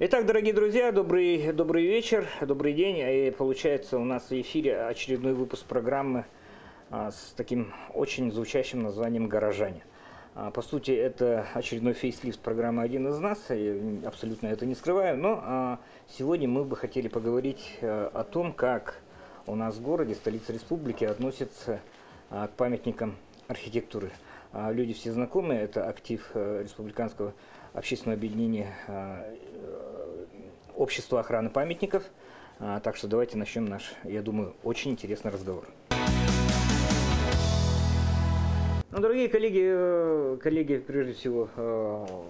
Итак, дорогие друзья, добрый вечер, добрый день. И получается, у нас в эфире очередной выпуск программы с таким очень звучащим названием «Горожане». По сути, это очередной фейслифт программы «Один из нас», я абсолютно это не скрываю, но сегодня мы бы хотели поговорить о том, как у нас в городе, столице республики, относятся к памятникам архитектуры. Люди все знакомы, это актив Республиканского общественного объединения Общества охраны памятников. Так что давайте начнем наш, я думаю, очень интересный разговор. Ну, дорогие коллеги, прежде всего,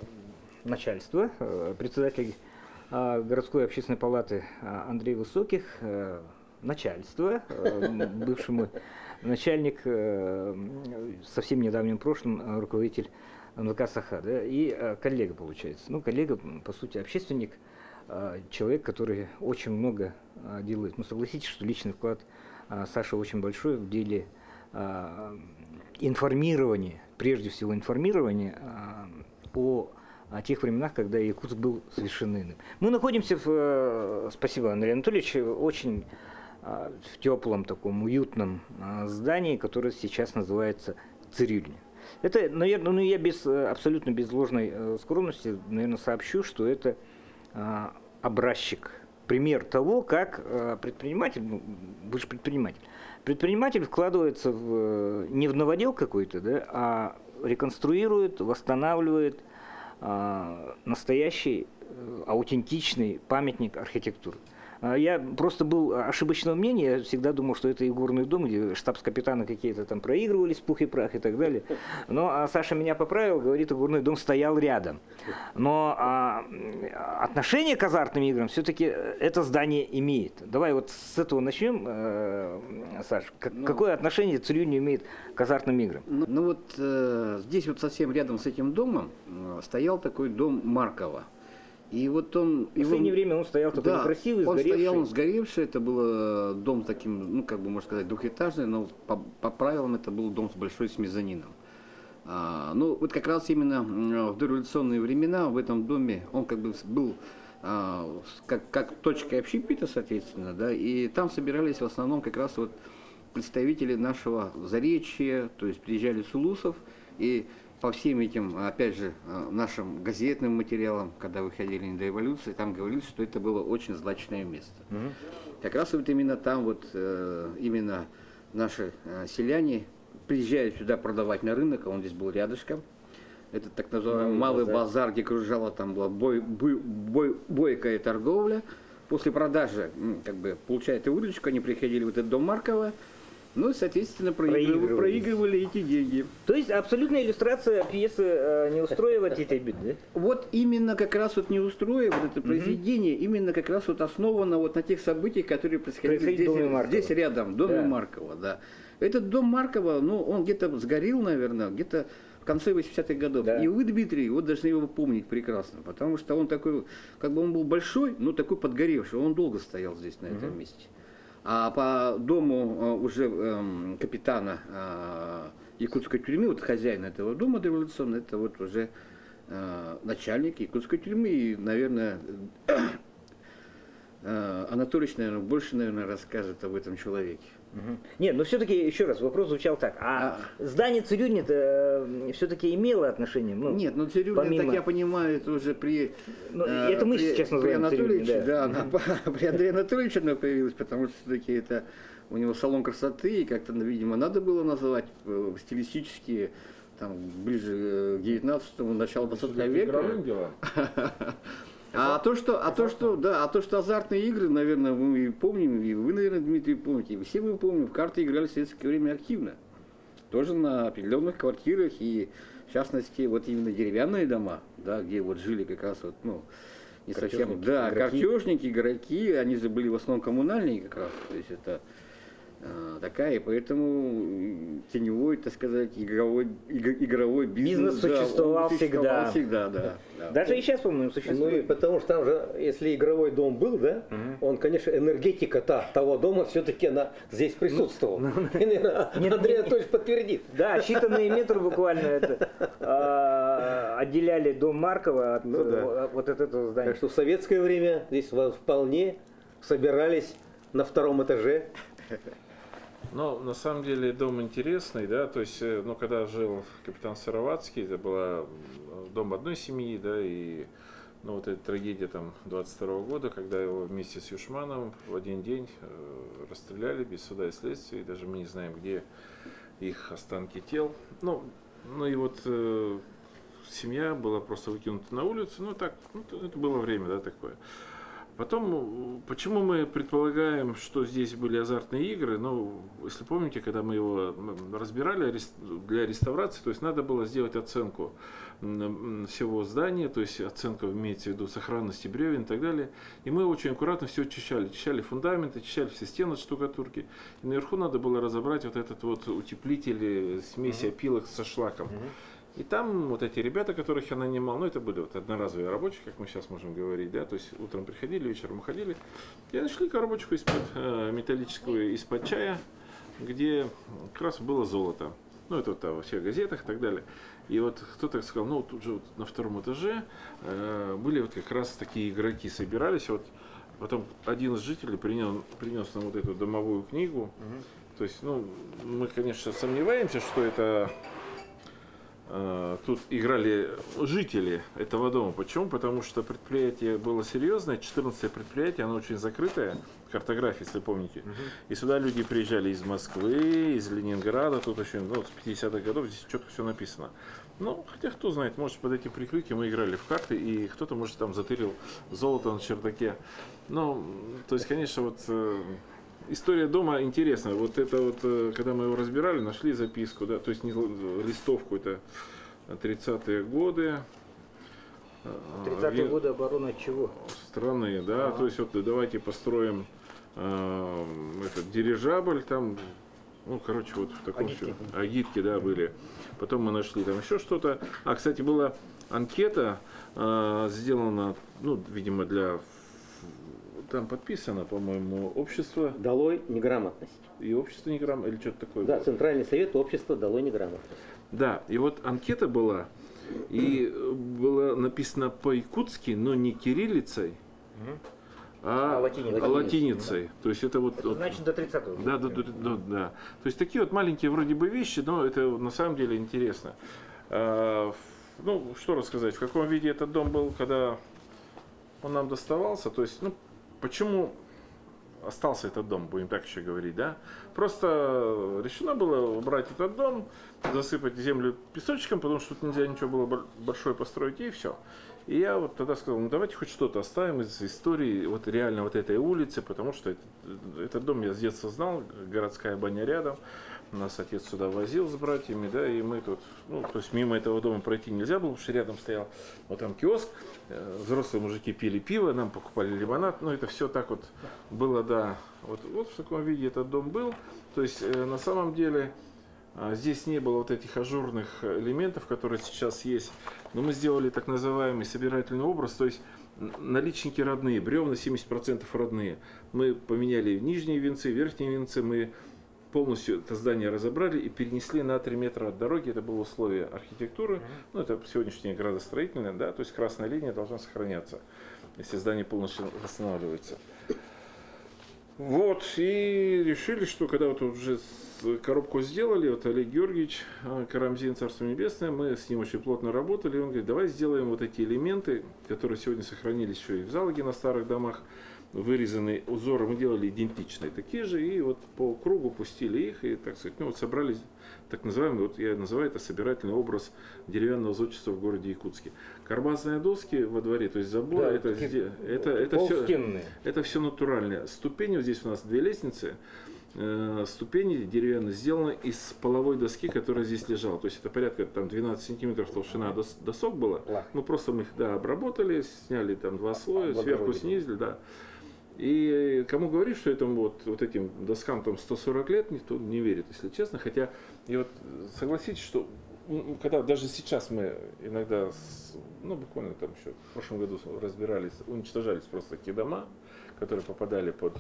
начальство, председатель городской общественной палаты Андрей Высоких, начальство, бывший мой начальник, совсем недавним прошлым руководитель НВК Саха, да, и коллега, получается. Ну, коллега, по сути, общественник, человек, который очень много делает. Ну, согласитесь, что личный вклад Саши очень большой в деле информирования, прежде всего информирования о тех временах, когда Якутск был совершенно иным. Мы находимся в, спасибо, Андрей Анатольевич, очень в теплом, таком уютном здании, которое сейчас называется Цирюльня. Это, наверное, ну, я абсолютно без ложной скромности, наверное, сообщу, что это образчик, пример того, как предприниматель, ну, вы же предприниматель, предприниматель вкладывается не в новодел какой-то, да, а реконструирует, восстанавливает настоящий, аутентичный памятник архитектуры. Я просто был ошибочного мнения, я всегда думал, что это игорный дом, где штабс-капитаны какие-то там проигрывались, пух и прах и так далее. Но Саша меня поправил, говорит, игорный дом стоял рядом. Но отношение к азартным играм все-таки это здание имеет. Давай вот с этого начнем, Саш. Какое отношение Цирюльня имеет к азартным играм? Ну вот здесь вот совсем рядом с этим домом стоял такой дом Маркова. И вот он, в последнее время он стоял такой, да, некрасивый, он сгоревший. Стоял, он сгоревший, это был дом таким, ну, как бы, можно сказать, двухэтажный, но по правилам это был дом с большой, с мезонином. Ну, вот как раз именно в дореволюционные времена в этом доме он как бы был как точка общепита, соответственно, да, и там собирались в основном как раз вот представители нашего Заречья, то есть приезжали с улусов, и по всем этим, опять же, нашим газетным материалам, когда выходили не до революции, там говорилось, что это было очень злачное место. Как раз вот именно там вот именно наши селяне приезжали сюда продавать на рынок, а он здесь был рядышком. Это так называемый малый базар, где кружала, там была бойкая торговля. После продажи, как бы, получая эту выручку, они приходили в этот дом Маркова. Ну, соответственно, проигрывали эти деньги. То есть абсолютная иллюстрация пьесы «Не устроивать этой беды». Вот именно как раз вот «Не устроив» вот это произведение, именно как раз вот основано вот на тех событиях, которые происходили здесь рядом, в доме Маркова, да. Этот дом Маркова, ну, он где-то сгорел, наверное, где-то в конце 80-х годов. Да. И вы, Дмитрий, вот должны его помнить прекрасно, потому что он такой, как бы он был большой, но такой подгоревший, он долго стоял здесь на этом месте. А по дому уже капитана Якутской тюрьмы, вот хозяин этого дома дореволюционного, это вот уже начальник Якутской тюрьмы. И, наверное, Анатольевич, наверное, больше, наверное, расскажет об этом человеке. Нет, но все-таки, еще раз, вопрос звучал так. А здание Цирюльни все-таки имело отношение? Ну, нет, но Цирюльня, помимо... так я понимаю, это уже при... Ну, это мы сейчас называем Цирюльня, да. При Андрея Анатольевича она появилась, потому что все-таки это у него салон красоты, и как-то, видимо, надо было называть стилистически, там, ближе к 19-му, началу 20 века. А то, что азартные игры, наверное, мы помним, и вы, наверное, Дмитрий, помните, и все мы помним, в карты играли в советское время активно. Тоже на определенных квартирах, и в частности, вот именно деревянные дома, да, где вот жили как раз вот, ну, не картежники, совсем, да, игроки. Картежники, игроки, они же были в основном коммунальные как раз, то есть это такая, поэтому теневой, так сказать, игровой бизнес существовал всегда, да. Даже и сейчас, по-моему, существует. Ну, и потому что там же, если игровой дом был, да, он, конечно, энергетика того дома все-таки здесь присутствовала. Андрей Анатольевич подтвердит. Да, считанные метры буквально отделяли дом Маркова от этого здания. Так что в советское время здесь вполне собирались на втором этаже. Но на самом деле дом интересный, да, то есть, ну, когда жил капитан Саровацкий, это был дом одной семьи, да, и, ну, вот эта трагедия там 22-го года, когда его вместе с Юшманом в один день расстреляли без суда и следствия, и даже мы не знаем, где их останки тел, ну и вот семья была просто выкинута на улицу, ну, так, ну, это было время, да, такое. Потом, почему мы предполагаем, что здесь были азартные игры, ну, если помните, когда мы его разбирали для реставрации, то есть надо было сделать оценку всего здания, то есть оценка имеется в виду сохранности бревен и так далее, и мы очень аккуратно все очищали, очищали фундаменты, очищали все стены от штукатурки, и наверху надо было разобрать вот этот вот утеплитель, смесь опилок со шлаком. И там вот эти ребята, которых я нанимал, ну это были вот одноразовые рабочие, как мы сейчас можем говорить, да, то есть утром приходили, вечером уходили, и нашли коробочку металлическую из-под чая, где как раз было золото, ну это вот там во всех газетах и так далее. И вот кто-то сказал, ну тут же вот на втором этаже были вот как раз такие игроки, собирались, вот потом один из жителей принес нам вот эту домовую книгу, то есть, ну, мы, конечно, сомневаемся, что это... Тут играли жители этого дома. Почему? Потому что предприятие было серьезное, 14 предприятие, оно очень закрытое, Картография, если помните. И сюда люди приезжали из Москвы, из Ленинграда, тут еще, ну, с 50-х годов здесь четко все написано. Ну, хотя кто знает, может под этим прикрытием мы играли в карты, и кто-то, может, там затырил золото на чердаке. Ну, то есть, конечно, вот... История дома интересна. Вот это вот, когда мы его разбирали, нашли записку, да, то есть не листовку, это 30-е годы. 30-е годы обороны от чего? Страны, да. То есть вот давайте построим этот дирижабль там. Ну, короче, вот в таком все. Агитки, да, были. Потом мы нашли там еще что-то. А, кстати, была анкета сделана, ну, видимо, для... Там подписано, по-моему, общество... Долой неграмотность. И общество неграмотность, или что-то такое. Да, было. Центральный совет общества долой неграмотность. Да, и вот анкета была, и было написано по-якутски, но не кириллицей, а латиницей. Да. То есть это вот... Это значит, до 30-го. Да, да. То есть такие вот маленькие вроде бы вещи, но это на самом деле интересно. Ну, что рассказать, в каком виде этот дом был, когда он нам доставался, то есть, ну, почему остался этот дом, будем так еще говорить, да? Просто решено было убрать этот дом, засыпать землю песочком, потому что тут нельзя ничего было большое построить, и все. И я вот тогда сказал, ну давайте хоть что-то оставим из истории вот реально вот этой улицы, потому что этот дом я с детства знал, городская баня рядом, нас отец сюда возил с братьями, да, и мы тут, ну, то есть мимо этого дома пройти нельзя было, потому что рядом стоял вот там киоск, взрослые мужики пили пиво, нам покупали лимонад, ну, это все так вот было, да, вот в таком виде этот дом был, то есть на самом деле... Здесь не было вот этих ажурных элементов, которые сейчас есть, но мы сделали так называемый собирательный образ, то есть наличники родные, бревна 70% родные. Мы поменяли нижние венцы, верхние венцы, мы полностью это здание разобрали и перенесли на 3 метра от дороги, это было условие архитектуры, ну это сегодняшнее градостроительное, да, то есть красная линия должна сохраняться, если здание полностью восстанавливается. Вот, и решили, что когда вот уже коробку сделали, вот Олег Георгиевич Карамзин, Царство Небесное, мы с ним очень плотно работали, и он говорит, давай сделаем вот эти элементы, которые сегодня сохранились еще и в залоге на старых домах, вырезанные узоры, мы делали идентичные такие же, и вот по кругу пустили их, и, так сказать, ну вот собрались, так называемый, вот я называю это собирательный образ деревянного зодчества в городе Якутске. Карбазные доски во дворе, то есть забор, да, это все натуральное. Ступени, вот здесь у нас 2 лестницы, ступени деревянные сделаны из половой доски, которая здесь лежала. То есть это порядка там 12 сантиметров толщина досок была. Мы просто мы их обработали, сняли там 2 слоя, сверху снизили, да. И кому говорит, что этим вот этим доскам там 140 лет, никто не верит, если честно. Хотя, и вот согласитесь, что когда даже сейчас мы иногда, буквально там еще в прошлом году разбирались, уничтожались просто такие дома, которые попадали под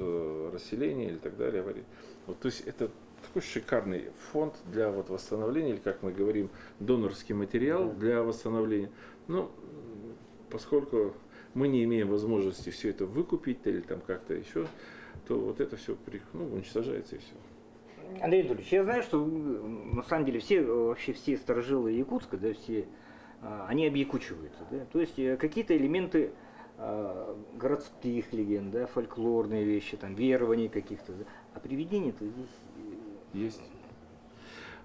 расселение или так далее, аварии. Вот, то есть это такой шикарный фонд для восстановления, или, как мы говорим, донорский материал для восстановления. Но поскольку мы не имеем возможности все это выкупить или там как-то еще, то вот это все уничтожается и все. Андрей Анатольевич, я знаю, что на самом деле все старожилы Якутска, да, все они объякучиваются, да? То есть какие-то элементы городских легенд, да, фольклорные вещи, там, верований каких-то, да? А привидения-то здесь есть.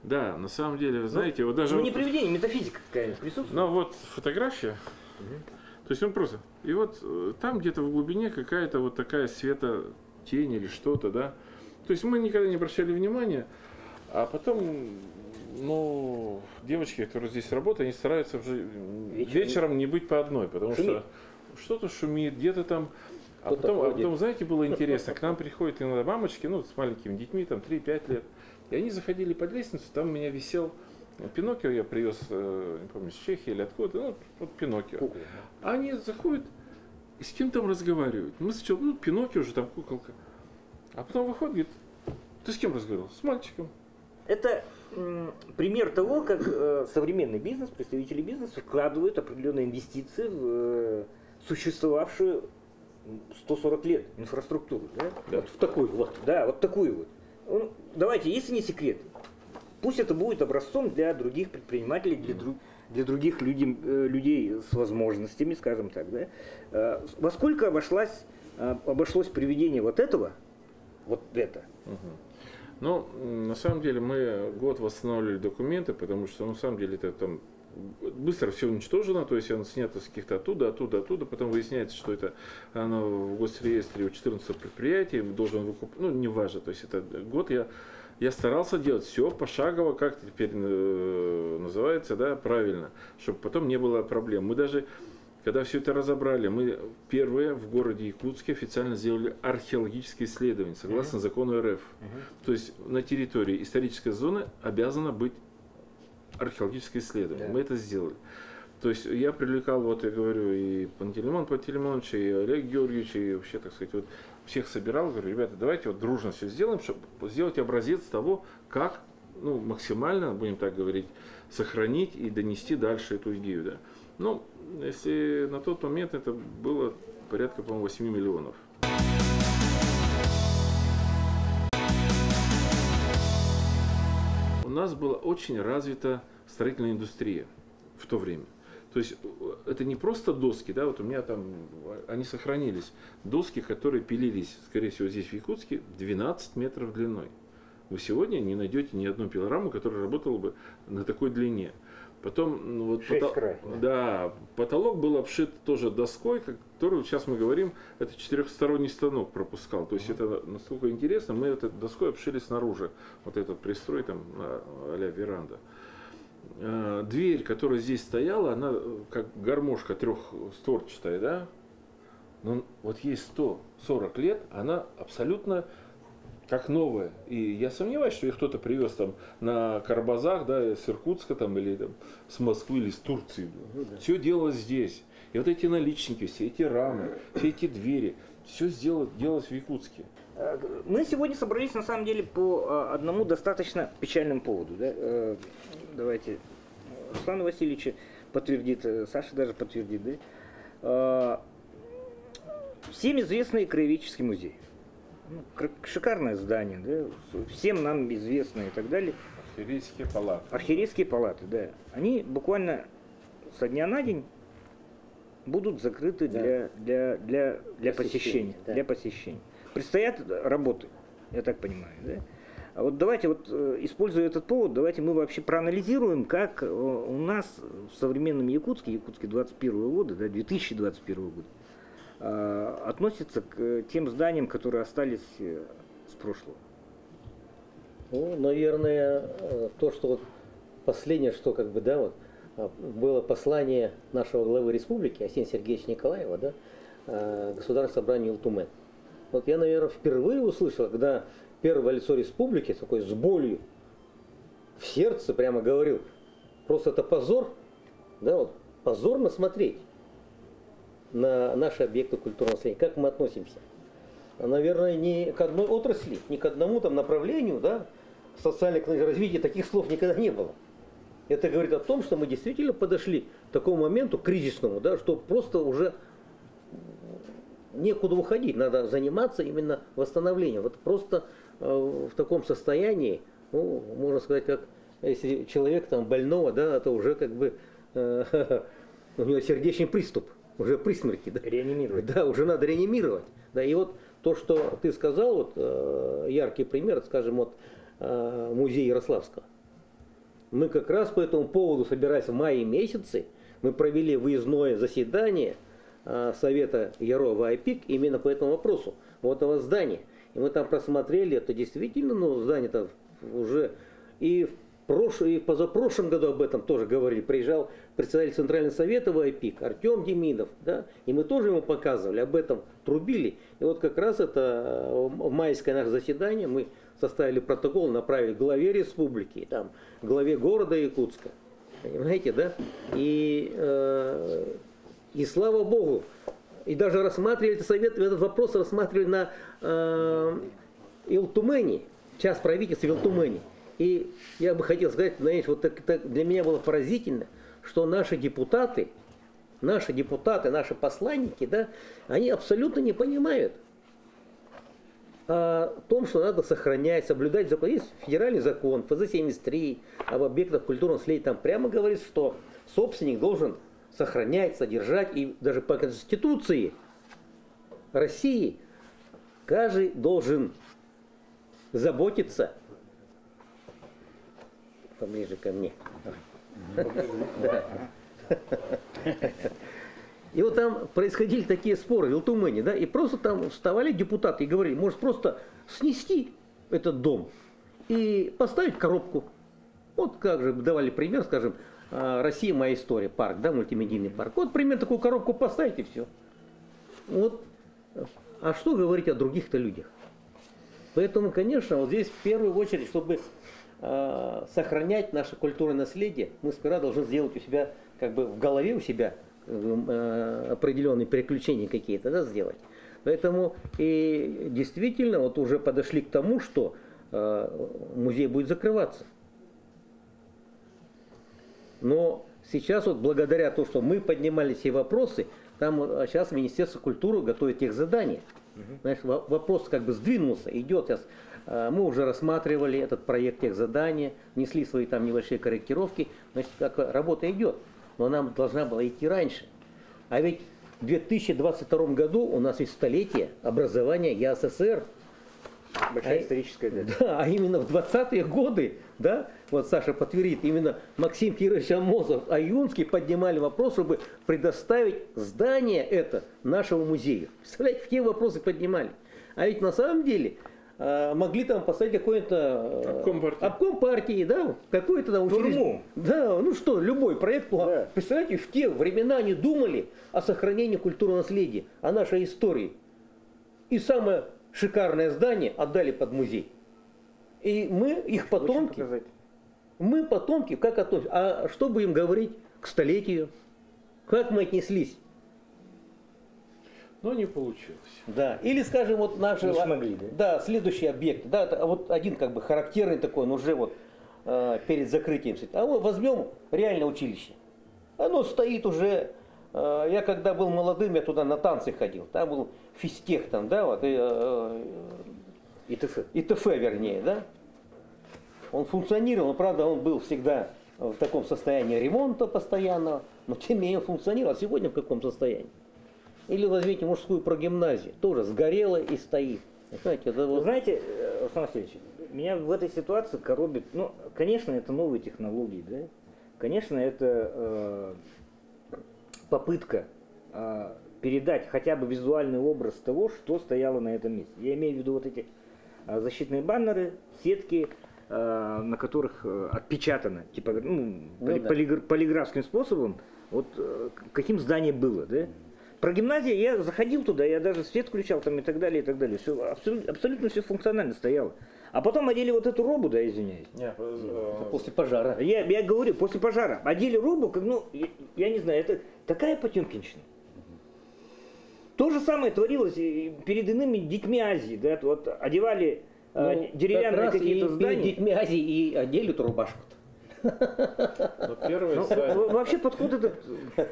Да, на самом деле, вы знаете, вот даже... Ну, не привидение, метафизика какая-нибудь присутствует. Но вот фотография, то есть он просто... И вот там где-то в глубине какая-то вот такая светотень или что-то, да. То есть мы никогда не обращали внимания, а потом, девочки, которые здесь работают, они стараются уже вечером не быть по одной, потому что что-то шумит, где-то там... А потом, знаете, было интересно, к нам приходят иногда мамочки, с маленькими детьми, там, 3-5 лет, и они заходили под лестницу, там у меня висел Пиноккио, я привез, не помню, из Чехии или откуда, вот Пиноккио. А они заходят и с кем там разговаривают. Мы сначала, Пиноккио уже там куколка. А потом выходит, говорит, ты с кем разговаривал? С мальчиком. Это пример того, как современный бизнес, представители бизнеса вкладывают определенные инвестиции в существовавшую 140 лет инфраструктуру, да? Да. Вот в такую вот, да, вот такую вот. Давайте, если не секрет, пусть это будет образцом для других предпринимателей, для других людей с возможностями, скажем так, да? Во сколько обошлось приведение вот это? На самом деле, мы год восстанавливали документы, потому что, на самом деле, это там... Быстро все уничтожено, то есть оно снято с каких-то оттуда, потом выясняется, что это оно в госреестре у 14 предприятий, должен выкупать, неважно, то есть это год я старался делать все пошагово, как теперь называется, да, правильно, чтобы потом не было проблем. Мы даже, когда все это разобрали, мы первые в городе Якутске официально сделали археологические исследования, согласно закону РФ, то есть на территории исторической зоны обязано быть археологические исследования. Да. Мы это сделали. То есть я привлекал, я говорю, и Пантелеймона Пантелеймоновича, и Олега Георгиевича, и вообще, так сказать, всех собирал, говорю, ребята, давайте дружно все сделаем, чтобы сделать образец того, как максимально, будем так говорить, сохранить и донести дальше эту идею. Да. Если на тот момент это было порядка, по-моему, 8 миллионов. У нас была очень развита строительная индустрия в то время. То есть это не просто доски, да, вот у меня там, они сохранились, доски, которые пилились, скорее всего, здесь в Якутске, 12 метров длиной. Вы сегодня не найдете ни одну пилораму, которая работала бы на такой длине. Потом потолок был обшит тоже доской, которую сейчас мы говорим, это четырехсторонний станок пропускал. То есть это настолько интересно, мы этой доской обшили снаружи, вот этот пристрой там а-ля веранда. Дверь, которая здесь стояла, она как гармошка трехстворчатая, да? Но вот ей 140 лет, она абсолютно... как новые. И я сомневаюсь, что их кто-то привез там на карбазах, да, с Иркутска там, или там, с Москвы, или с Турции. Все делалось здесь. И вот эти наличники, все эти рамы, все эти двери, все делалось в Якутске. Мы сегодня собрались, на самом деле, по одному достаточно печальному поводу. Да? Давайте, Руслан Васильевич подтвердит, Саша даже подтвердит. Да? Всем известный краеведческий музей. Шикарное здание, да? Всем нам известное и так далее. Архиерейские палаты. Архиерейские палаты, да. Они буквально со дня на день будут закрыты, да, для посещения. Да. Для посещения. Предстоят работы, я так понимаю. Да? А вот давайте, используя этот повод, давайте мы вообще проанализируем, как у нас в современном Якутске, 2021 года, да, 2021 года, относится к тем зданиям, которые остались с прошлого? Наверное, то, что последнее, что было послание нашего главы республики Асина Сергеевича Николаева, да, Государственному собранию Илтумен. Вот я, наверное, впервые услышал, когда первое лицо республики, такой с болью в сердце прямо говорил, просто это позор, да, вот, позорно смотреть на наши объекты культурного наследия, как мы относимся. Наверное, не к одной отрасли, не к одному там направлению, да, социального развития таких слов никогда не было. Это говорит о том, что мы действительно подошли к такому моменту кризисному, да, что просто уже некуда уходить, надо заниматься именно восстановлением. Вот просто в таком состоянии, ну, можно сказать, как если человек там больного, да, то уже как бы у него сердечный приступ, уже при смерти, да. Реанимировать. Да, уже надо реанимировать. Да, и вот то, что ты сказал, вот яркий пример, скажем, вот музея Ярославского. Мы как раз по этому поводу, собираясь в мае месяце, мы провели выездное заседание Совета Яро-ВАИПИК именно по этому вопросу, вот этого здания. И мы там просмотрели, это действительно, ну, здание-то уже и в позапрошлом году об этом тоже говорили. Приезжал председатель Центрального совета ВАИПИК Артем Демидов, да, и мы тоже ему показывали, об этом трубили. И вот как раз это майское наше заседание, мы составили протокол, направили главе республики, там, главе города Якутска. Понимаете, да? И слава Богу, и даже рассматривали этот совет, этот вопрос рассматривали на Илтумене, час правительства в Илтумене. И я бы хотел сказать, знаете, вот так для меня было поразительно, что наши депутаты, наши посланники, да, они абсолютно не понимают о том, что надо сохранять, соблюдать закон. Есть федеральный закон, ФЗ-73, об объектах культурного наследия, там прямо говорится, что собственник должен сохранять, содержать, и даже по Конституции России каждый должен заботиться. Поближе ко мне. И вот там происходили такие споры в Илтумене, да, и просто там вставали депутаты и говорили, может просто снести этот дом и поставить коробку. Вот как же давали пример, скажем, Россия, моя история, парк, да, мультимедийный парк. Вот пример, такую коробку поставить и все. Вот. А что говорить о других-то людях? Поэтому, конечно, вот здесь в первую очередь, чтобы сохранять наше культурное наследие, мы сперва должны сделать у себя, как бы в голове у себя определенные переключения какие-то, да, сделать. Поэтому и действительно вот уже подошли к тому, что музей будет закрываться. Но сейчас вот благодаря тому, что мы поднимали все вопросы, там сейчас Министерство культуры готовит их задания. Знаешь, вопрос как бы сдвинулся, идет сейчас. Мы уже рассматривали этот проект техзадания, внесли свои там небольшие корректировки. Значит, как работа идет, но она должна была идти раньше. А ведь в 2022 году у нас есть столетие образования ЯССР. Большая историческая дата. Да, а именно в 20-е годы, да, вот Саша подтвердит, именно Максим Кирович Аммосов, Аюнский поднимали вопрос, чтобы предоставить здание это нашему музею. Представляете, какие вопросы поднимали. А ведь на самом деле могли там поставить какой-то обком партии, да, какой-то там учреждение. Да, ну что, любой проект. Да. Представляете, в те времена они думали о сохранении культурного наследия, о нашей истории. И самое шикарное здание отдали под музей. И мы, их потомки, как относимся? А что будем говорить к столетию? Как мы отнеслись? Но не получилось. Да. Или, скажем, вот наши да, следующий объект. Да, вот один как бы характерный такой, но уже вот перед закрытием. А вот возьмем реальное училище. Оно стоит уже. Я когда был молодым, я туда на танцы ходил. Там был физтех, там, да, вот ИТФ, вернее, да. Он функционировал, но, правда, он был всегда в таком состоянии ремонта постоянного, но тем не менее функционировал. А сегодня в каком состоянии? Или возьмите мужскую прогимназию, тоже сгорела и стоит. Знаете, это вот... Знаете, Александр Васильевич, меня в этой ситуации коробит, ну, конечно, это новые технологии, да, конечно, это попытка передать хотя бы визуальный образ того, что стояло на этом месте. Я имею в виду вот эти защитные баннеры, сетки, на которых отпечатано, типа, ну, полиграфским способом, вот каким здание было, да. Прогимназия, я заходил туда, я даже свет включал там и так далее. Все, абсолютно все функционально стояло. А потом одели вот эту робу, да, извиняюсь. Нет, после пожара. Я говорю, после пожара. Одели робу, как, ну, я не знаю, это такая потемкинщина. То же самое творилось перед иными детьми Азии, да, вот одевали деревянные какие-то здания. Перед детьми Азии и одели эту рубашку-то. Вообще подход этот...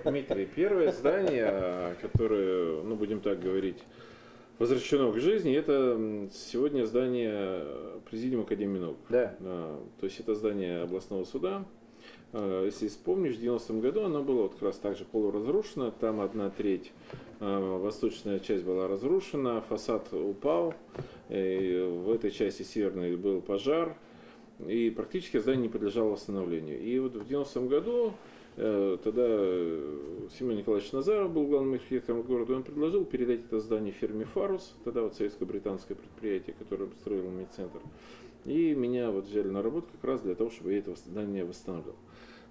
Дмитрий, первое здание, которое, ну, будем так говорить, возвращено к жизни, это сегодня здание Президиума Академии Наук. Да. То есть это здание областного суда. Если вспомнишь, в 90-м году оно было вот как раз так же полуразрушено, там 1/3, восточная часть была разрушена, фасад упал, и в этой части северной был пожар, и практически здание не подлежало восстановлению. И вот в 90-м году, тогда Семен Николаевич Назаров был главным архитектором города, он предложил передать это здание фирме «Фарус», тогда вот советско-британское предприятие, которое строил медцентр. И меня вот взяли на работу как раз для того, чтобы я это здание восстанавливал.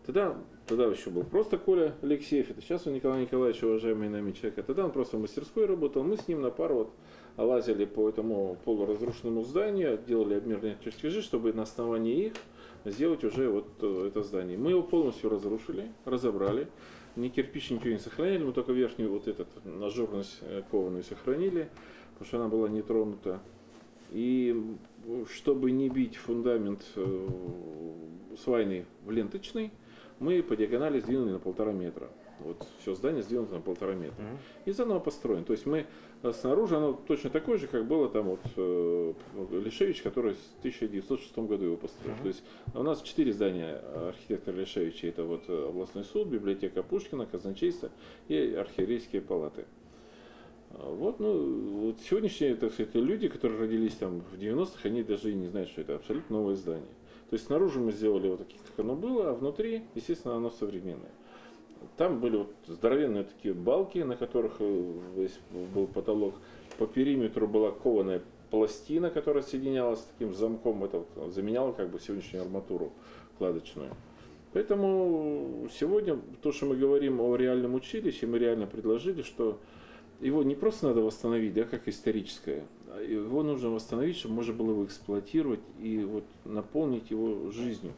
Тогда еще был просто Коля Алексеев, это сейчас он Николай Николаевич, уважаемый нами человек, а тогда он просто в мастерской работал, мы с ним на пару вот лазили по этому полуразрушенному зданию, делали обмерные чертежи, чтобы на основании их сделать уже вот это здание. Мы его полностью разрушили, разобрали, ни кирпич, ничего не сохраняли, мы только верхнюю вот эту ажурность кованую сохранили, потому что она была не тронута. И чтобы не бить фундамент свайный в ленточный, мы по диагонали сдвинули на 1,5 метра. Вот все здание сдвинуто на 1,5 метра. И заново построено. То есть мы снаружи, оно точно такое же, как было там вот Лешевич, который в 1906 году его построил. То есть у нас 4 здания архитектора Лешевича. Это вот областной суд, библиотека Пушкина, казначейство и архиерейские палаты. Вот, ну, вот сегодняшние, так сказать, люди, которые родились там в 90-х, они даже и не знают, что это абсолютно новое здание. То есть снаружи мы сделали вот таких, как оно было, а внутри, естественно, оно современное. Там были вот здоровенные такие балки, на которых был потолок. По периметру была кованая пластина, которая соединялась с таким замком, это вот заменяла как бы сегодняшнюю арматуру кладочную. Поэтому сегодня то, что мы говорим о реальном училище, мы реально предложили, что его не просто надо восстановить, да, как историческое, его нужно восстановить, чтобы можно было его эксплуатировать и вот наполнить его жизнью.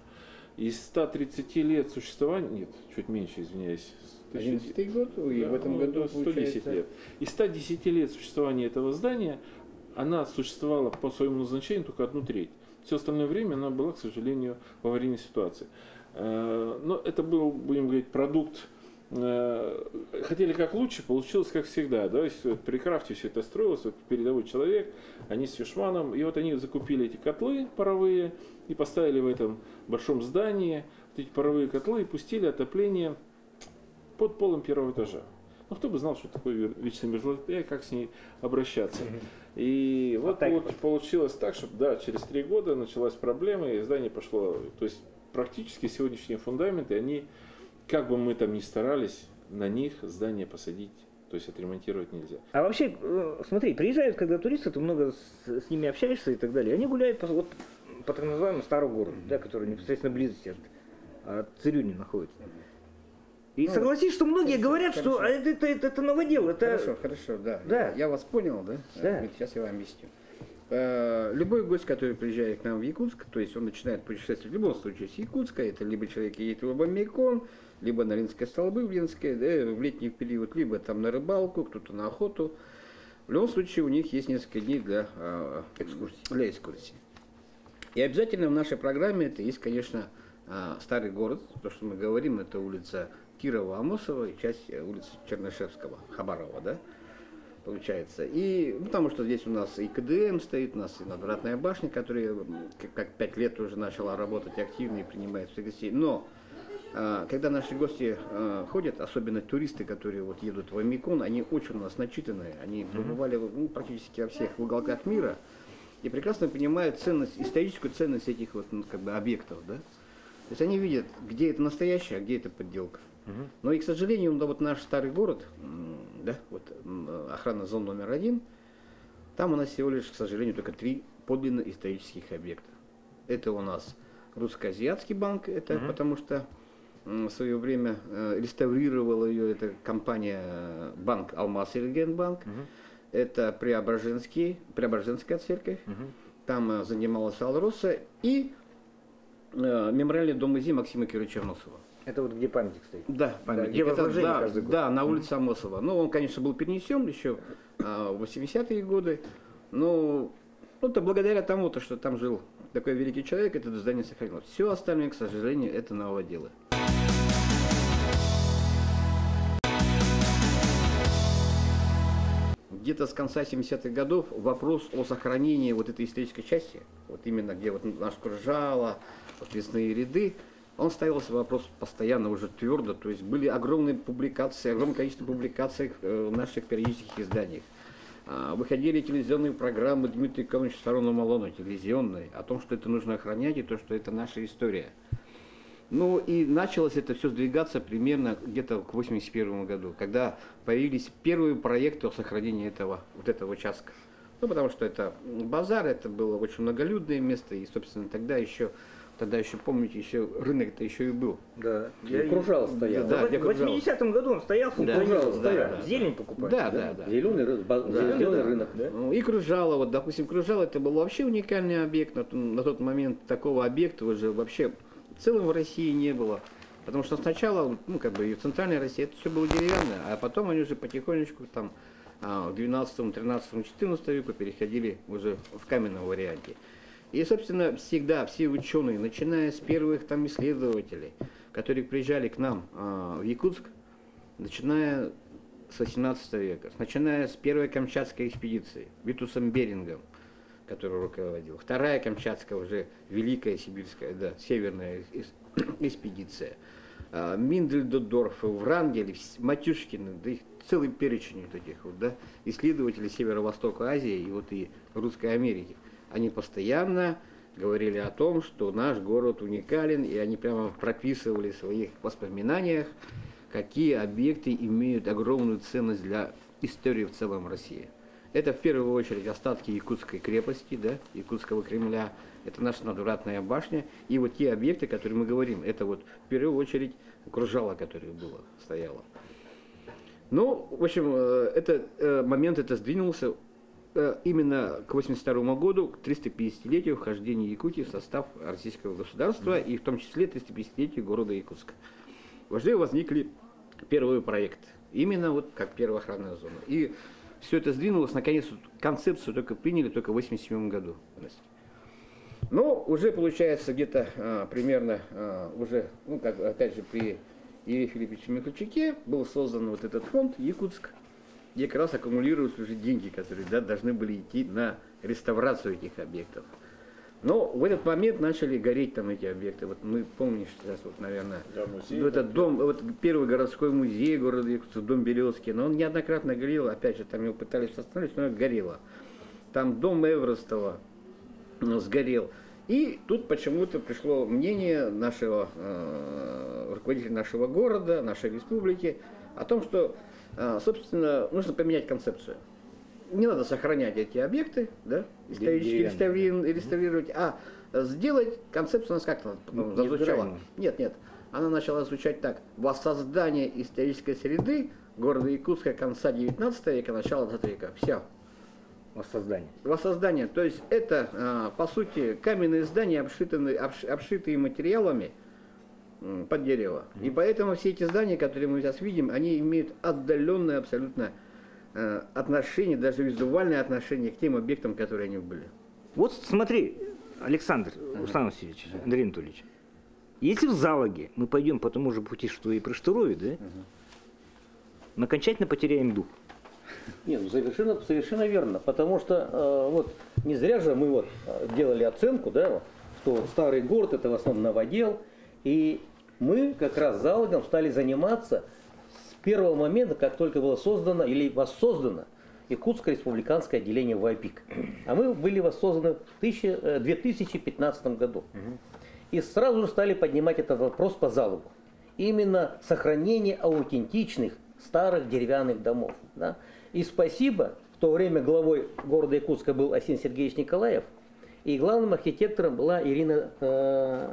Из 130 лет существования, нет, чуть меньше, извиняюсь, 11 год, и да, в этом году 110 лет. Из 110 лет существования этого здания она существовала по своему назначению только 1/3. Все остальное время она была, к сожалению, в аварийной ситуации. Но это был, будем говорить, продукт. Хотели как лучше, получилось как всегда. Да? При Крафте все это строилось, вот передовой человек, они с Юшманом, и вот они закупили эти котлы паровые и поставили в этом большом здании вот эти паровые котлы и пустили отопление под полом первого этажа. Ну кто бы знал, что такое вечная мерзлота, как с ней обращаться. И вот получилось так, что да, через 3 года началась проблема, и здание пошло. То есть практически сегодняшние фундаменты, они... Как бы мы там ни старались, на них здание посадить, то есть отремонтировать нельзя. А вообще, смотри, приезжают, когда туристы, ты много с ними общаешься и так далее, они гуляют по так называемому старому городу, да, который непосредственно близости от Цирюльни находится. И согласись, что многие говорят, что это новодел. Хорошо, да. Я вас понял, да? Сейчас я вам объясню. Любой гость, который приезжает к нам в Якутск, то есть он начинает путешествовать в любом случае с Якутска, это либо человек едет в Обамейкон, либо на Ленинские столбы в Ленинской, да, в летний период, либо там на рыбалку, кто-то на охоту. В любом случае у них есть несколько дней для экскурсии. И обязательно в нашей программе это есть, конечно, старый город, то, что мы говорим, это улица Кирова, Аммосова и часть улицы Чернышевского, Хабарова, да? Получается. И, потому что здесь у нас и КДМ стоит, у нас и надвратная башня, которая как 5 лет уже начала работать активно и принимает всех гостей. Но когда наши гости ходят, особенно туристы, которые вот едут в Омикон, они очень у нас начитанные, они побывали практически во всех уголках мира и прекрасно понимают ценность, историческую ценность этих вот, ну, как бы объектов. Да? То есть они видят, где это настоящее, а где это подделка. Но и, к сожалению, да, вот наш старый город, да, вот, охрана зон №1, там у нас всего лишь, к сожалению, только 3 подлинно исторических объекта. Это у нас Русско-Азиатский банк, это потому что в свое время реставрировала ее эта компания банк «Алмаз» и «Регенбанк». Это Преображенская церковь, там занималась Алроса и мемориальный дом-музей Максима Кировича Аммосова. Это вот где памятник стоит? Да, памятник. Где возложение каждый год? Да, на улице Аммосова. Ну, он, конечно, был перенесен еще в 80-е годы, но это благодаря тому, что там жил такой великий человек, это здание сохранилось. Все остальное, к сожалению, это новоделы. Где-то с конца 70-х годов вопрос о сохранении вот этой исторической части, вот именно где вот наш кружало, вот лесные ряды, он ставился вопрос постоянно, уже твердо, то есть были огромные публикации, огромное количество публикаций в наших периодических изданиях. Выходили телевизионные программы Дмитрия Николаевича Саронова-Малона, телевизионные, о том, что это нужно охранять и то, что это наша история. Ну и началось это все сдвигаться примерно где-то к 1981 году, когда появились первые проекты о сохранении вот этого участка. Ну потому что это базар, это было очень многолюдное место, и, собственно, тогда еще, помните, еще рынок-то еще и был. Да, и кружал стоял. Да, в 80-м году он стоял, кружал стоял. Зелень покупали. Да. Зеленый рынок, да? Ну, и кружало, вот, допустим, кружало, это был вообще уникальный объект, на тот момент такого объекта уже вообще в целом в России не было. Потому что сначала, и в центральной России это все было деревянное, а потом они уже потихонечку там в 12, 13, 14 веку переходили уже в каменном варианте. И, собственно, всегда все ученые, начиная с первых там исследователей, которые приезжали к нам в Якутск, начиная с 18 века, начиная с первой Камчатской экспедиции, Витусом Берингом, который руководил, вторая Камчатская уже великая сибирская, да, северная экспедиция, Миндель Додорф, Врангель, Матюшкин, да, их целый перечень таких вот, да, исследователей северо-востока Азии и вот и Русской Америки. Они постоянно говорили о том, что наш город уникален, и они прямо прописывали в своих воспоминаниях, какие объекты имеют огромную ценность для истории в целом России. Это в первую очередь остатки Якутской крепости, да, Якутского Кремля, это наша надвратная башня, и вот те объекты, которые мы говорим, это вот в первую очередь кружало, которое было, стояло. Ну, в общем, момент сдвинулся именно к 1982 году, к 350-летию вхождения Якутии в состав российского государства, и в том числе 350-летию города Якутска. Вожде возникли первые проекты, именно вот как первая охранная зона. И все это сдвинулось, наконец, концепцию приняли только в 1987 году. Но уже получается где-то примерно, уже, опять же, при Ере Филипповиче Микульчаке был создан вот этот фонд «Якутск», где как раз аккумулируются уже деньги, которые, да, должны были идти на реставрацию этих объектов. Но в этот момент начали гореть там эти объекты. Вот мы помним, что сейчас, вот, наверное, да, музей, ну, это дом, вот, первый городской музей города Якутска, дом Березки, но он неоднократно горел, опять же, там его пытались остановить, но горело. Там дом Эвростова сгорел. И тут почему-то пришло мнение нашего руководителя нашего города, нашей республики, о том, что, собственно, нужно поменять концепцию. Не надо сохранять эти объекты, да, исторически реставрировать, а сделать концепцию, у нас как-то зазвучала. Нет, она начала звучать так: воссоздание исторической среды города Якутска конца 19 века, начала 20 века. Все. Воссоздание. Воссоздание. То есть это, по сути, каменные здания, обшитые материалами под дерево. И поэтому все эти здания, которые мы сейчас видим, они имеют отдаленное абсолютно отношение, даже визуальное отношение к тем объектам, которые они были. Вот смотри, Александр Руслан Васильевич, Андрей Анатольевич, если в Залаге мы пойдем по тому же пути, что и при Штырове, да, мы окончательно потеряем дух. Нет, совершенно верно, потому что вот не зря же мы вот делали оценку, да, что старый город — это в основном новодел, и мы как раз Залагом стали заниматься с первого момента, как только было создано или воссоздано Якутское республиканское отделение ВАПИК. А мы были воссозданы в 2015 году. И сразу же стали поднимать этот вопрос по Залагу. Именно сохранение аутентичных старых деревянных домов. Да? И спасибо, в то время главой города Якутска был Асин Сергеевич Николаев, и главным архитектором была Ирина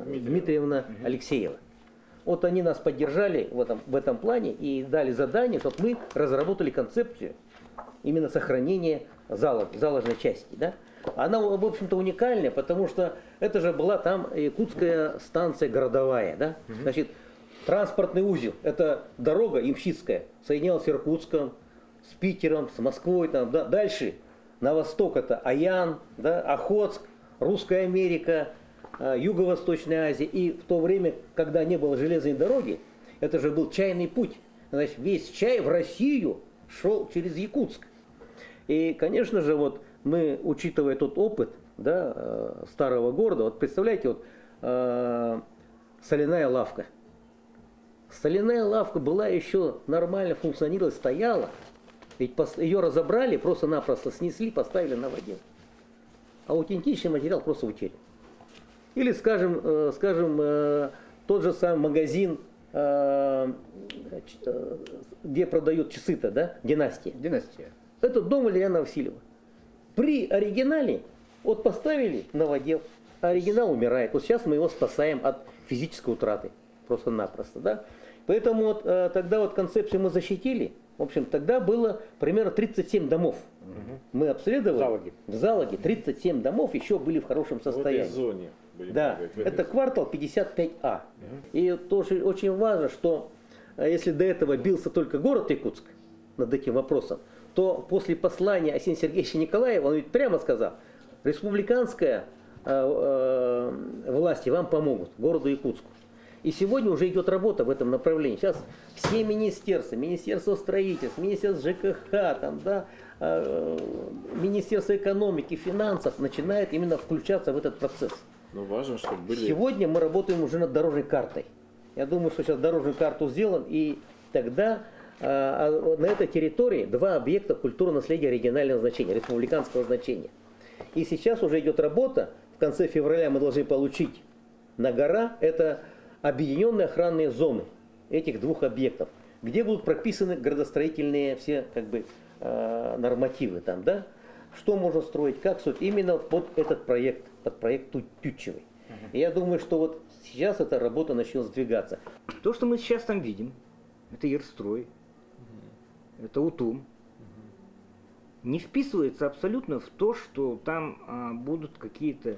Дмитриевна Алексеева. Вот они нас поддержали в этом плане и дали задание, чтобы мы разработали концепцию именно сохранения заложной части. Да? Она, в общем-то, уникальная, потому что это же была там якутская станция городовая. Да? Значит, транспортный узел, это дорога Ямщицкая, соединялась с Иркутском, с Питером, с Москвой. Там, да? Дальше на восток это Аян, да? Охотск, Русская Америка, Юго-Восточная Азия. И в то время, когда не было железной дороги, это же был чайный путь. Значит, весь чай в Россию шел через Якутск. И, конечно же, вот мы, учитывая тот опыт, да, старого города, вот представляете, вот соляная лавка. Соляная лавка была еще нормально функционировала, стояла. Ведь ее разобрали, просто-напросто снесли, поставили на воде. А аутентичный материал просто утерян. Или, скажем, тот же самый магазин, где продают часы-то, да? Династия. Это дом Ильяна Васильева. При оригинале, вот поставили на воде, а оригинал умирает. Вот сейчас мы его спасаем от физической утраты. Просто-напросто, да? Поэтому вот, тогда вот концепцию мы защитили. В общем, тогда было примерно 37 домов. Угу. Мы обследовали. В Залоге 37 домов еще были в хорошем состоянии. В этой зоне. Да, это квартал 55А. И тоже очень важно, что если до этого бился только город Якутск над этим вопросом, то после послания Асина Сергеевича Николаева он ведь прямо сказал: республиканская власти вам помогут, городу Якутску. И сегодня уже идет работа в этом направлении. Сейчас все министерства, Министерство строительства, Министерство ЖКХ, там, да, Министерство экономики, финансов начинает именно включаться в этот процесс. Но важно, чтобы были... Сегодня мы работаем уже над дорожной картой. Я думаю, что сейчас дорожную карту сделаем, и тогда на этой территории 2 объекта культурного наследия регионального значения, республиканского значения. И сейчас уже идет работа. В конце февраля мы должны получить на гора это объединенные охранные зоны этих 2 объектов, где будут прописаны градостроительные все как бы нормативы там, да? Что можно строить, как строить, именно под этот проект, под проект Тютчевой. И я думаю, что вот сейчас эта работа начнет сдвигаться. То, что мы сейчас там видим, это Ерстрой, это Утум, не вписывается абсолютно в то, что там будут какие-то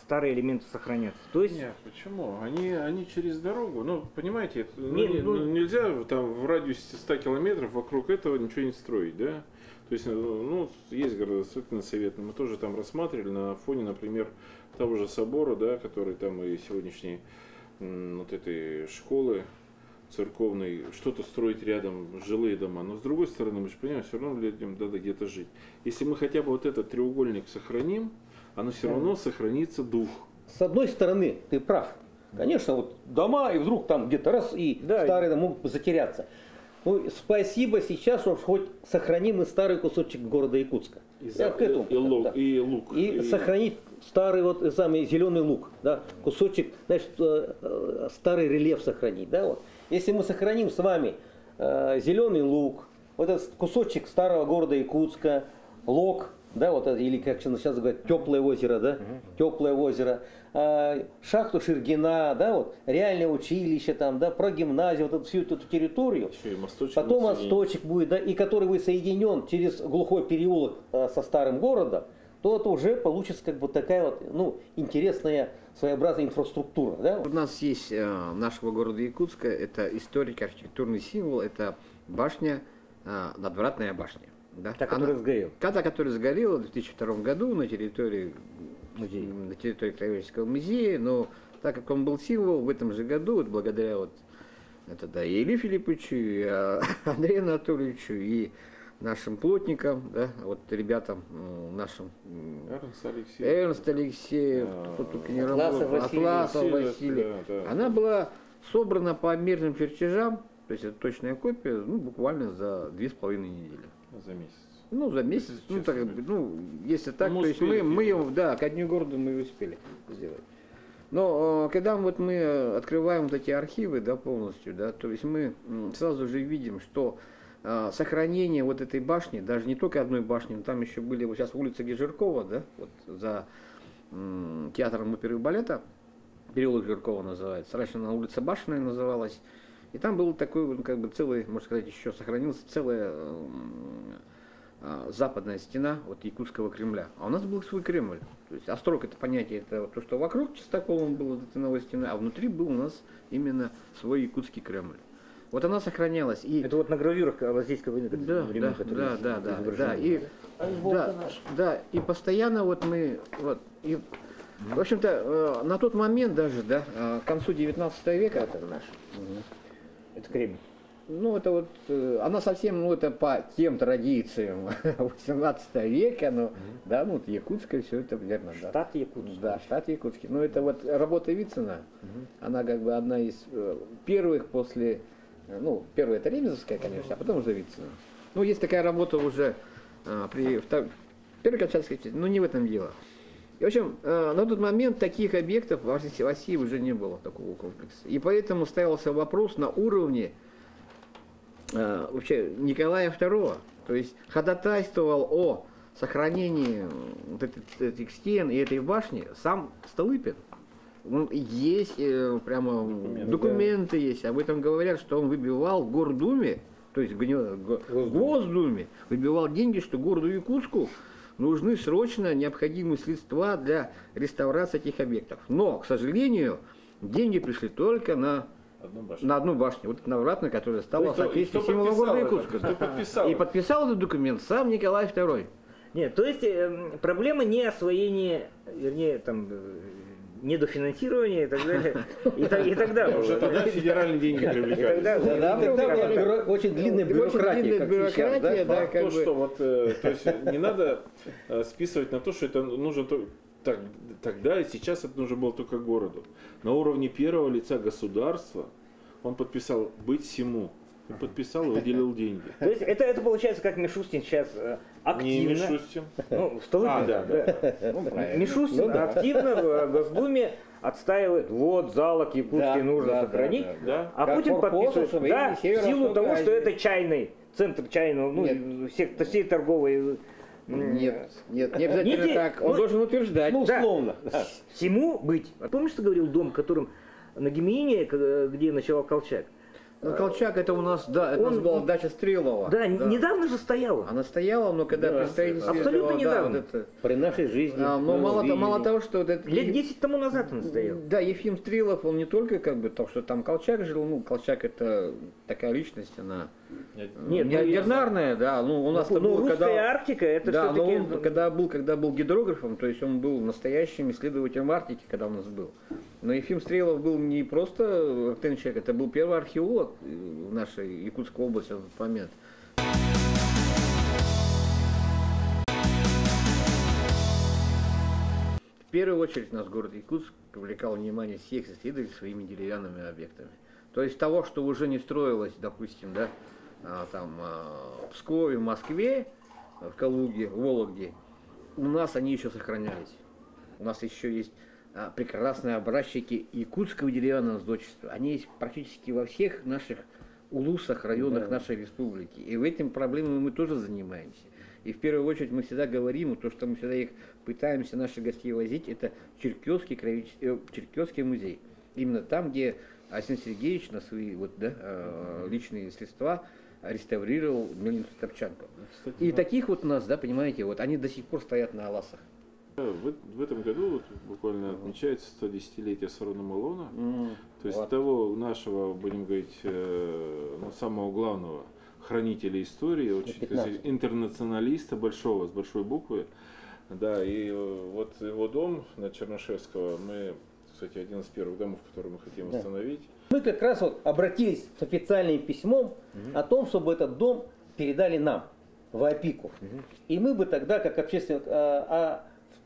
старые элементы сохранятся. То есть... Нет, почему? Они через дорогу, ну, понимаете, нельзя там в радиусе 100 километров вокруг этого ничего не строить, да? То есть, ну, есть городостроительный совет, мы тоже там рассматривали на фоне, например, того же собора, да, который там и сегодняшней вот этой школы церковной, что-то строить рядом, жилые дома. Но с другой стороны, мы же понимаем, все равно людям надо где-то жить. Если мы хотя бы вот этот треугольник сохраним, оно все равно сохранится дух. С одной стороны, ты прав. Конечно, вот дома, и вдруг там где-то раз, и да, старые могут затеряться. Ну, спасибо сейчас, что хоть сохраним и старый кусочек города Якутска. И лук. И сохранить старый вот самый зеленый лук. Да, кусочек, значит, старый рельеф сохранить. Да, вот. Если мы сохраним с вами зеленый лук, вот этот кусочек старого города Якутска, лог, да, вот, или, как сейчас говорят, теплое озеро, да? Теплое озеро, шахту Ширгина, да, вот, реальное училище, там, да, прогимназию, вот эту, всю эту территорию. Потом мосточек будет, да, и который будет соединен через глухой переулок со старым городом, то это уже получится как бы такая вот, ну, интересная, своеобразная инфраструктура. Да? У нас есть нашего города Якутска, это историко-архитектурный символ, это башня, надвратная башня. Да? Которая сгорела в 2002 году на территории краеведческого музея, но так как он был символ, в этом же году, вот, благодаря вот, это, да, и Илью Филипповичу, и Андрею Анатольевичу, и нашим плотникам, да, вот ребятам нашим, Эрнст Алексеев, Атласов Василий, она была собрана по мерным чертежам, то есть это точная копия, ну, буквально за 2,5 недели. За месяц. Ну, за месяц, ну, так, ну, если так, то есть мы его, да, ко дню города мы успели сделать. Но когда вот мы открываем вот эти архивы, да, полностью, да, то есть мы сразу же видим, что сохранение вот этой башни, даже не только одной башни, но там еще были, вот сейчас улица Гежиркова, да, вот за театром оперы и балета, переулок Жиркова называется, раньше на улице Башенной называлась. И там был такой, как бы целый, можно сказать, еще сохранился целая западная стена от Якутского Кремля. А у нас был свой Кремль. То есть острог — это понятие, это то, что вокруг чистоколом было до тиновой стены, а внутри был у нас именно свой Якутский Кремль. Вот она сохранялась. И... Это вот на гравюрах Авазийской войны. Да, времен, да. И постоянно вот мы... Вот, и, в общем-то, на тот момент даже, да, к концу 19 века... Это наш. Это Кремль. Ну, это вот, она совсем, ну, это по тем традициям 18 века, но, да, ну, вот якутская, все это верно, да. Штат Якутский. Да, штат Якутский. Но это вот работа Вицина, она как бы одна из первых после, ну, первая это Ремезовская, конечно, а потом уже Вицина. Ну, есть такая работа уже при Первой Колчакской, но не в этом дело. И, в общем, на тот момент таких объектов в России уже не было, такого комплекса. И поэтому ставился вопрос на уровне вообще Николая II, то есть ходатайствовал о сохранении вот этих стен и этой башни сам Столыпин. Есть прямо документы, да, есть, об этом говорят, что он выбивал в Гордуме, то есть в Госдуме, выбивал деньги, что городу Якутску нужны срочно необходимые средства для реставрации этих объектов. Но, к сожалению, деньги пришли только на одну башню, вот надвратную, которая стала соответствием символом города Якутска. И подписал этот документ сам Николай II. Нет, то есть проблема не освоения, вернее, там, недофинансирование и так далее. И тогда уже тогда федеральные деньги привлекались. Тогда очень длинная бюрократия. То есть не надо списывать на то, что это нужно тогда и сейчас, это нужно было только городу. На уровне первого лица государства он подписал «быть всему». Подписал и выделил деньги. То есть это получается как Мишустин сейчас активно. Не Мишустин. Ну, Столыпин. Да. Мишустин активно в Госдуме отстаивает, вот залог якутский нужно сохранить, а Путин подписывает, да, в силу того, что это чайный, центр чайного, ну, всей торговой... Нет, нет, не обязательно так. Он должен утверждать. Ну, условно. Всему быть. Помнишь, ты говорил дом, которым на Гемиине, где ночевал Колчак? Ну, Колчак, это у нас, да, это у нас была дача Стрелова. Да, да, недавно же стояла. Она стояла, но когда представительство... Абсолютно недавно. Да, вот это, при нашей жизни. Но мало того, что... Вот это, лет 10 тому назад он стоял. Да, Ефим Стрелов, он не только как бы то, что там Колчак жил, ну, Колчак это такая личность, она... Нет, неординарная, да, ну, у нас... Ну, русская когда, Арктика, это да, все-таки... Да, но он, когда был гидрографом, то есть он был настоящим исследователем Арктики, когда у нас был. Но Ефим Стрелов был не просто человек, это был первый археолог в нашей Якутской области в этот момент. В первую очередь нас город Якутск привлекал внимание всех исследователей своими деревянными объектами. То есть того, что уже не строилось, допустим, да, там, в Пскове, в Москве, в Калуге, в Вологде, у нас они еще сохранялись. У нас еще есть прекрасные образчики якутского деревянного зодчества. Они есть практически во всех наших улусах, районах нашей республики. И в этим проблемой мы тоже занимаемся. И в первую очередь мы всегда говорим, то, что мы всегда их пытаемся наших гостей возить, это Черкесский музей. Именно там, где Асин Сергеевич на свои вот, да, личные средства реставрировал мельницу Топчанку. И таких вот у нас, да, понимаете, вот они до сих пор стоят на аласах. В этом году вот, буквально отмечается 110-летие Сарона Малона, то есть вот того нашего, будем говорить, самого главного хранителя истории, очень интернационалиста большого, с большой буквы, да, и вот его дом на Чернышевского, мы, кстати, один из первых домов, который мы хотим восстановить. Мы как раз вот обратились с официальным письмом о том, чтобы этот дом передали нам в опеку, и мы бы тогда, как общественный...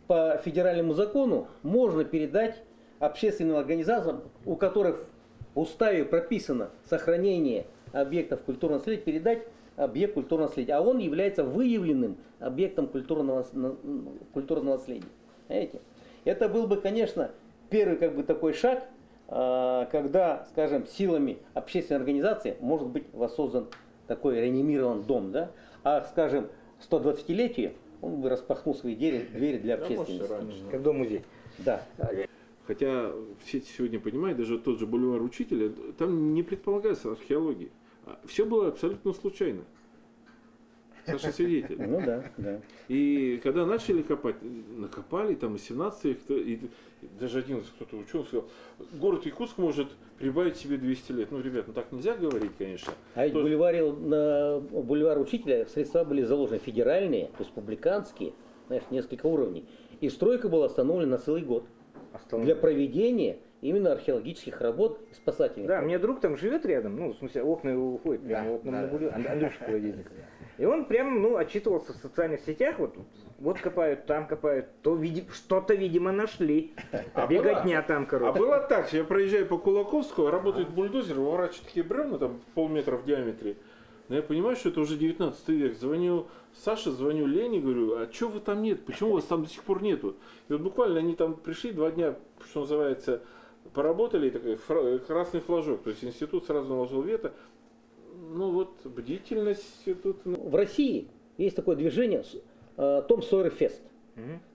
По федеральному закону можно передать общественным организациям, у которых в уставе прописано сохранение объектов культурного наследия, передать объект культурного наследия. А он является выявленным объектом культурного наследия. Понимаете? Это был бы, конечно, первый как бы такой шаг, когда, скажем, силами общественной организации может быть воссоздан такой реанимирован дом. Да? А, скажем, 120-летие он бы распахнул свои двери для общественности. Как дом-музей. Да. Хотя все сегодня понимают, даже тот же бульвар Учителя, там не предполагается археологии. Все было абсолютно случайно. Саша свидетель. Ну да, да. И когда начали копать, накопали там и 17 век, и даже 11 кто-то учел, сказал, город Якутск может прибавить себе 200 лет. Ну, ребят, ну так нельзя говорить, конечно. А ведь бульвар Учителя средства были заложены федеральные, республиканские, знаешь, несколько уровней. И стройка была остановлена на целый год. Для проведения именно археологических работ и спасательных. Да, у меня друг там живет рядом, ну, в смысле, окна его уходят, прямо вот на бульвар, Андрюша Холодильник. И он прям, ну, отчитывался в социальных сетях, вот копают, там копают, что-то, видимо, нашли. Беготня там, короче. А было так, я проезжаю по Кулаковскому, работает бульдозер, выворачивает такие бревна, там полметра в диаметре. Но я понимаю, что это уже 19 век. Звоню Саше, звоню Лене, говорю, а чего вы там нет? Почему вас там до сих пор нету? И вот буквально они там пришли, 2 дня, что называется, поработали, и такой красный флажок. То есть институт сразу наложил вето. Ну вот, бдительность тут. В России есть такое движение «Том Сойер Фест».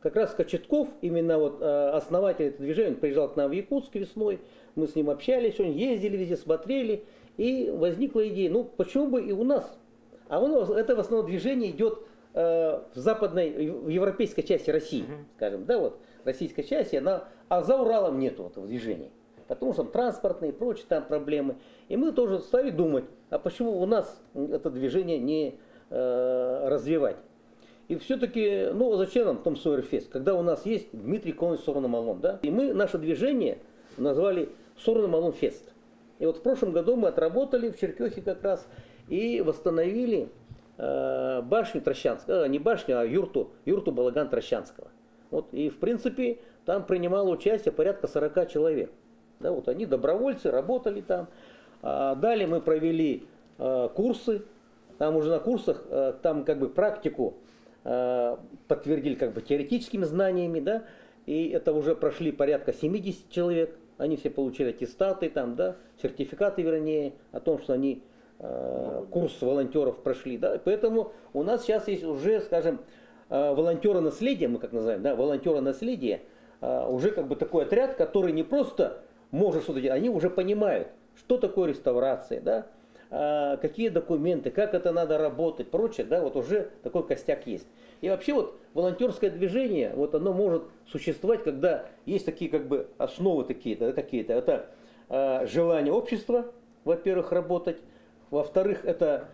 Как раз Кочетков, именно вот основатель этого движения, он приезжал к нам в Якутск весной, мы с ним общались, он ездили везде, смотрели. И возникла идея, ну почему бы и у нас? А это в основном движение идет в западной, в европейской части России, скажем, да, вот российская часть, а за Уралом нету этого движения, потому что там транспортные и прочие там проблемы. И мы тоже стали думать, а почему у нас это движение не развивать? И все-таки, ну зачем нам Том Сойер Фест, когда у нас есть Дмитрий Конович Сорномалон, да? И мы наше движение назвали Сорномалон Фест. И вот в прошлом году мы отработали в Черкехе как раз и восстановили башню Трощанского, не башню, а юрту Балаган Трощанского. Вот, и в принципе там принимало участие порядка 40 человек. Да, вот они добровольцы, работали там. А далее мы провели курсы, там уже на курсах там как бы практику подтвердили как бы теоретическими знаниями, да, и это уже прошли порядка 70 человек. Они все получили аттестаты, там, да, сертификаты, вернее, о том, что они курс волонтеров прошли. Да. Поэтому у нас сейчас есть уже, скажем, волонтеры наследия, мы как называем, да, волонтеры наследия, уже как бы такой отряд, который не просто может что-то делать, они уже понимают, что такое реставрация, да, какие документы, как это надо работать, прочее, да, вот уже такой костяк есть. И вообще вот волонтерское движение, вот оно может существовать, когда есть такие как бы основы такие-то, какие-то. Это желание общества, во-первых, работать, во-вторых, это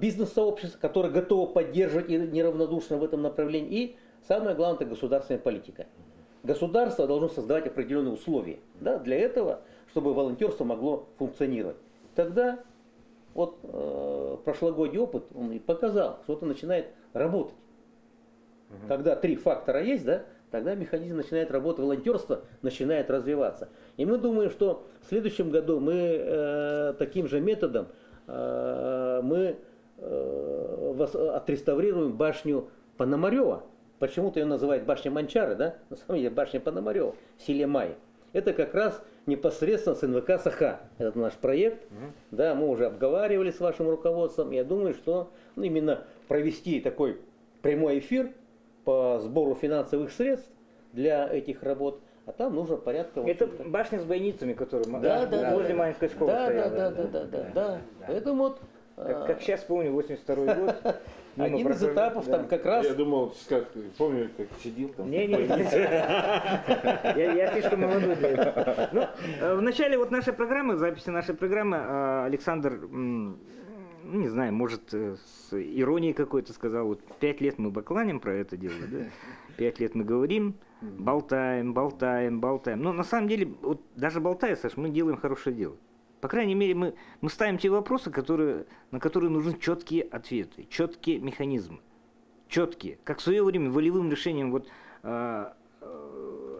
бизнес-сообщество, которое готово поддерживать и неравнодушно в этом направлении, и самое главное, это государственная политика. Государство должно создавать определенные условия, да, для этого, чтобы волонтерство могло функционировать. Тогда вот прошлогодний опыт он и показал, что-то начинает работать. Когда 3 фактора есть, да, тогда механизм начинает работать, волонтерство начинает развиваться. И мы думаем, что в следующем году мы таким же методом отреставрируем башню Пономарева. Почему-то ее называют башня Манчары, да? На самом деле башня Пономарева в селе Май. Это как раз непосредственно с НВК Саха. Это наш проект. Да, мы уже обговаривали с вашим руководством. Я думаю, что ну, именно провести такой прямой эфир по сбору финансовых средств для этих работ. А там нужно порядка... Это башня с бойницами, которая возле Маинской школы стояла. Да. Поэтому вот... Как сейчас помню, 82-й год. Один из этапов там как раз... Я думал, как помню, как сидел там. Я слишком молодой. В начале вот нашей программы, записи нашей программы, Александр, не знаю, может, с иронией какой-то сказал, вот 5 лет мы бакланим про это дело, да? 5 лет мы говорим, болтаем. Но на самом деле, вот даже болтая, Саш, мы делаем хорошее дело. По крайней мере, мы ставим те вопросы, на которые нужны четкие ответы, четкие механизмы. Четкие. Как в свое время волевым решением вот,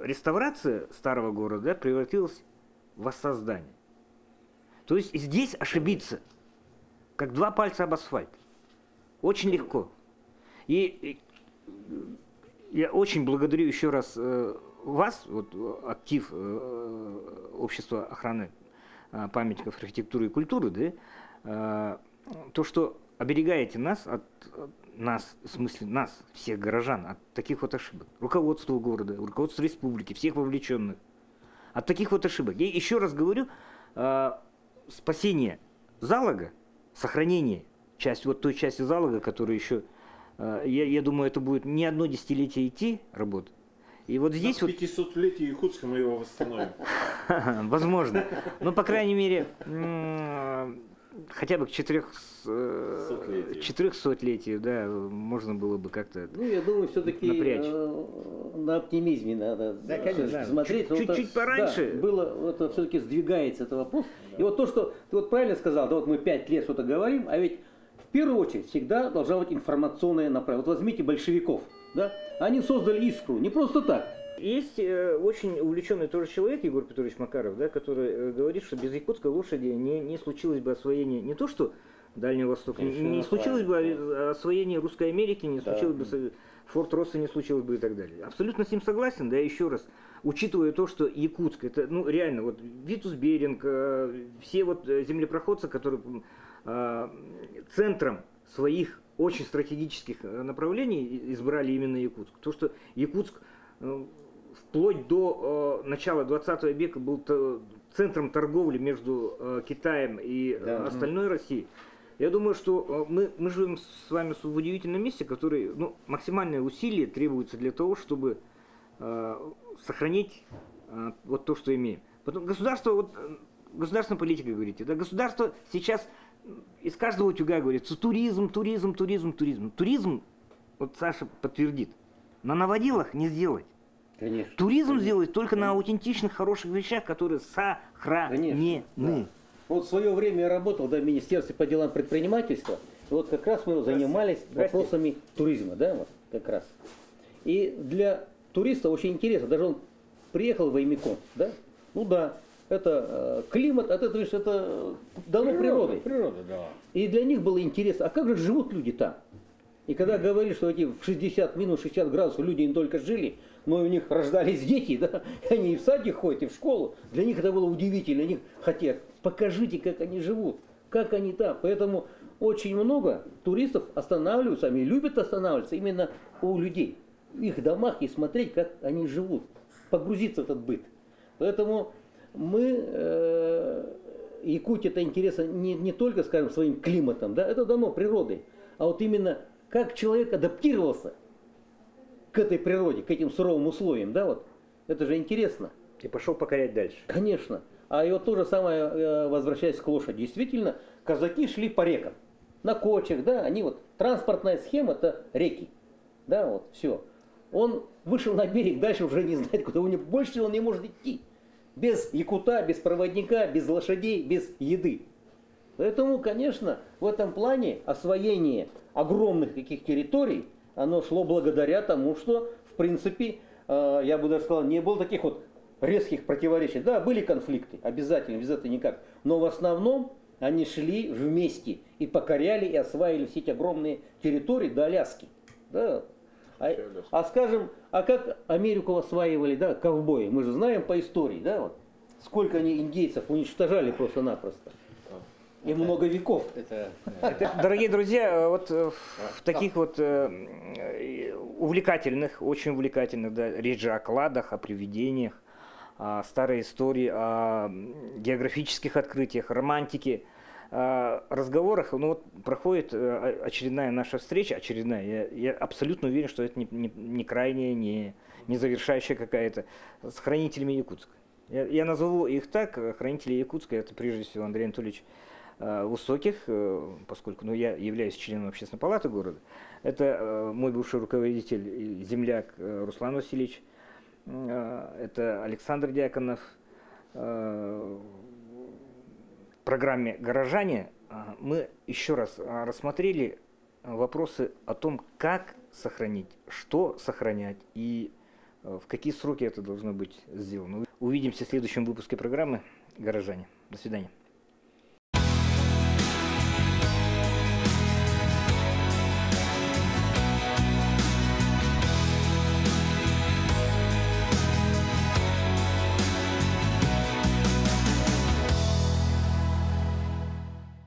реставрация старого города, да, превратилась в воссоздание. То есть и здесь ошибиться, как 2 пальца об асфальт. Очень легко. И я очень благодарю еще раз вас, вот, актив общества охраны памятников архитектуры и культуры, да, то, что оберегаете нас в смысле нас, всех горожан, от таких вот ошибок. Руководство города, руководство республики, всех вовлеченных. от таких вот ошибок. Я еще раз говорю, спасение залога, сохранение той части залога, которая еще, я думаю, это будет не одно десятилетие идти работа. И вот здесь 500-летие Якутска мы его восстановим. Возможно. Но, по крайней мере, хотя бы к 400-летию, да, можно было бы как-то напрячь. Ну, я думаю, все-таки на оптимизме надо смотреть. Чуть-чуть пораньше. Было, все-таки сдвигается этот вопрос. И вот то, что ты правильно сказал, да вот мы 5 лет что-то говорим, а ведь в первую очередь всегда должна быть информационная направленность. Вот возьмите большевиков. Да? Они создали искру, не просто так. Есть очень увлеченный тоже человек, Егор Петрович Макаров, да, который говорит, что без якутской лошади не случилось бы освоение не то что Дальнего Востока, не случилось бы освоение Русской Америки, не случилось бы Форт-Росса, не случилось бы и так далее. Абсолютно с ним согласен, да, еще раз, учитывая то, что Якутск, это ну, реально, вот Витус Беринг, все вот землепроходцы, которые центром своих очень стратегических направлений избрали именно Якутск. То, что Якутск вплоть до начала 20 века был центром торговли между Китаем и остальной Россией. Я думаю, что мы живем с вами в удивительном месте, который ну, максимальные усилия требуются для того, чтобы сохранить вот то, что имеем. Потом государство, вот, государственная политика, говорите, да, государство сейчас... Из каждого утюга говорится туризм, туризм, туризм, туризм. Туризм, вот Саша подтвердит, на новоделах не сделать. Конечно. Туризм сделать только на аутентичных, хороших вещах, которые сохранены. Да. Вот в свое время я работал в Министерстве по делам предпринимательства. И вот как раз мы занимались вопросами туризма. Да, вот как раз. И для туриста очень интересно. Даже он приехал Ваймяком. Да? Ну да. Это климат, это дано природой. Природа дала. И для них было интересно, а как же живут люди там? И когда говорили, что эти в 60 минус 60 градусов люди не только жили, но и у них рождались дети, да? Они и в садик ходят, и в школу. Для них это было удивительно. Они хотят, покажите, как они живут, как они там. Поэтому очень много туристов останавливаются, они любят останавливаться именно у людей. В их домах и смотреть, как они живут. Погрузиться в этот быт. Поэтому... Якутия это интересно не только, скажем, своим климатом, да, это дано природой, а вот именно как человек адаптировался к этой природе, к этим суровым условиям, да, вот, это же интересно. И пошел покорять дальше. Конечно. А и вот то же самое, возвращаясь к лошади, действительно, казаки шли по рекам, на кочах, да, они вот, транспортная схема это реки, да, вот, все. Он вышел на берег, дальше уже не знает, куда, больше он не может идти. Без якута, без проводника, без лошадей, без еды. Поэтому, конечно, в этом плане освоение огромных таких территорий, оно шло благодаря тому, что, в принципе, я бы даже сказал, не было таких вот резких противоречий. Да, были конфликты, обязательно, без этого никак. Но в основном они шли вместе и покоряли, и осваивали все эти огромные территории до Аляски. Да. Скажем, как Америку осваивали, да, ковбои? Мы же знаем по истории, да, вот, сколько они индейцев уничтожали просто-напросто. И много веков. Дорогие друзья, вот в таких вот увлекательных, очень увлекательных, да, речь же о кладах, о привидениях, о старой истории, о географических открытиях, романтике. Разговорах, ну вот проходит очередная наша встреча, очередная, я абсолютно уверен, что это не крайняя, не завершающая какая-то, с хранителями Якутска. Я назову их так, хранители Якутска, это прежде всего Андрей Анатольевич Высоких, поскольку ну, я являюсь членом общественной палаты города, это мой бывший руководитель, земляк Руслан Васильевич, это Александр Дьяконов, в программе «Горожане» мы еще раз рассмотрели вопросы о том, как сохранить, что сохранять и в какие сроки это должно быть сделано. Увидимся в следующем выпуске программы «Горожане». До свидания.